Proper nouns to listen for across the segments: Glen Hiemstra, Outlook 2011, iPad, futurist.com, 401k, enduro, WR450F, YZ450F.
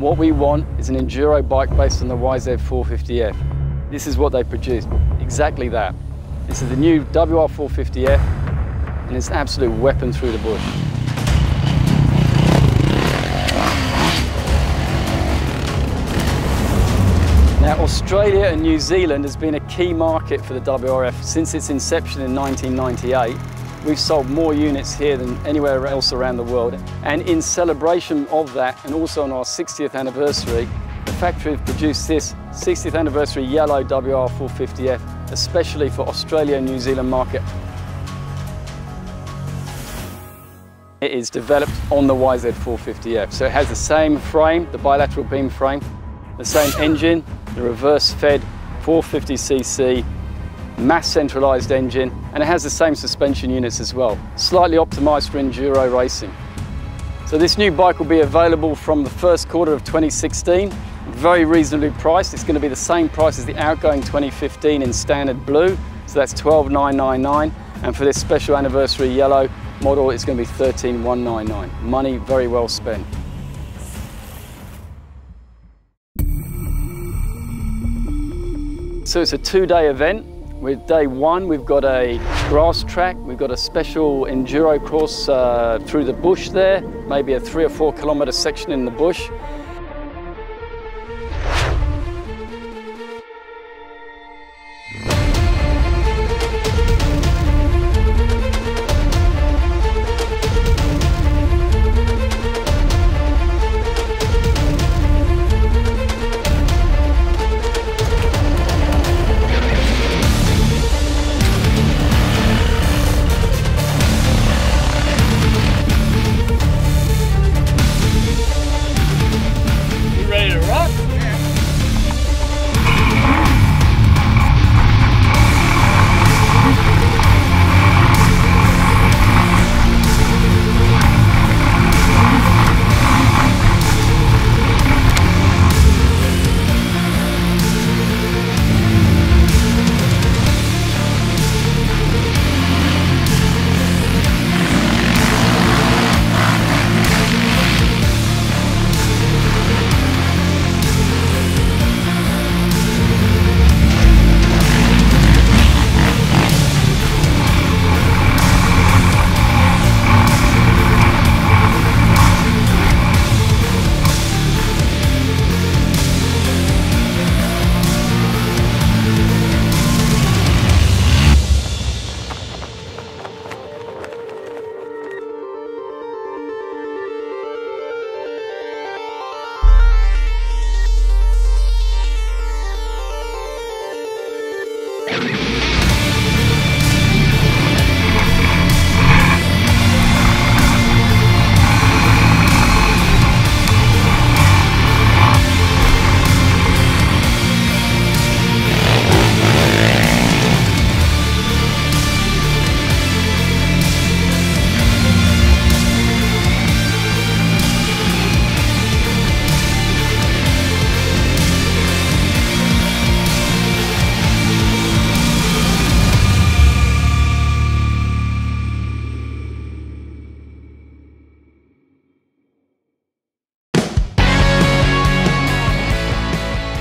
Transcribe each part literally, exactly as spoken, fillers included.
What we want is an enduro bike based on the Y Z four fifty F. This is what they produced, exactly that. This is the new W R four fifty F, and it's an absolute weapon through the bush. Now, Australia and New Zealand has been a key market for the W R F since its inception in nineteen ninety-eight. We've sold more units here than anywhere else around the world. And in celebration of that, and also on our sixtieth anniversary, the factory have produced this sixtieth anniversary yellow W R four fifty F, especially for Australia and New Zealand market. It is developed on the Y Z four fifty F, so it has the same frame, the bilateral beam frame, the same engine, the reverse-fed four fifty c c, mass centralized engine, and it has the same suspension units as well, slightly optimized for enduro racing. So this new bike will be available from the first quarter of twenty sixteen, very reasonably priced. It's going to be the same price as the outgoing twenty fifteen in standard blue, so that's twelve thousand nine hundred ninety-nine dollars, and for this special anniversary yellow model it's going to be thirteen thousand one hundred ninety-nine dollars. Money very well spent. So it's a two-day event. With day one, we've got a grass track, we've got a special enduro course uh, through the bush there, maybe a three or four kilometre section in the bush.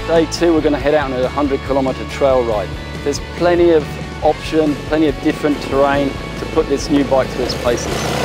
Day two, we're going to head out on a one hundred kilometre trail ride. There's plenty of option, plenty of different terrain to put this new bike through its paces.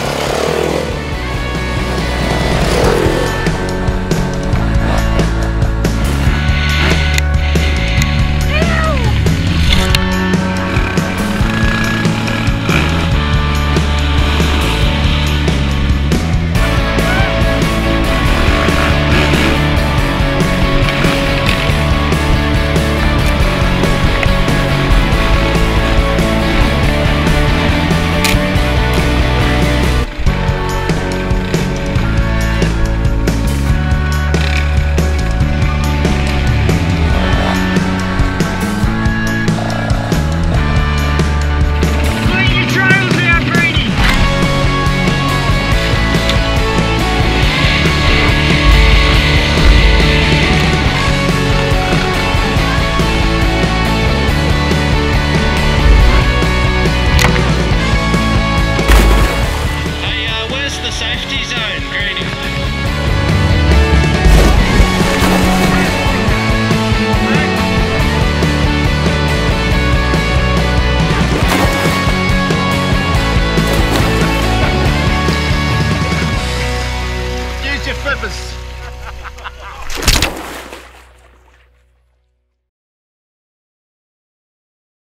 guys.